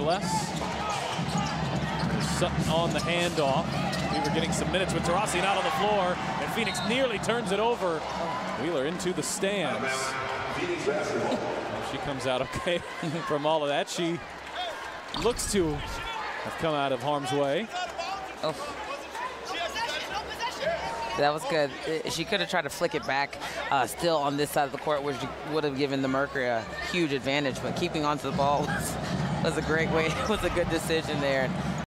Less. Sutton on the handoff. We were getting some minutes with Taurasi not on the floor, and Phoenix nearly turns it over. Wheeler into the stands. She comes out okay from all of that. She looks to have come out of harm's way. Oh. That was good. She could have tried to flick it back still on this side of the court, which would have given the Mercury a huge advantage, but keeping onto the ball was a good decision there.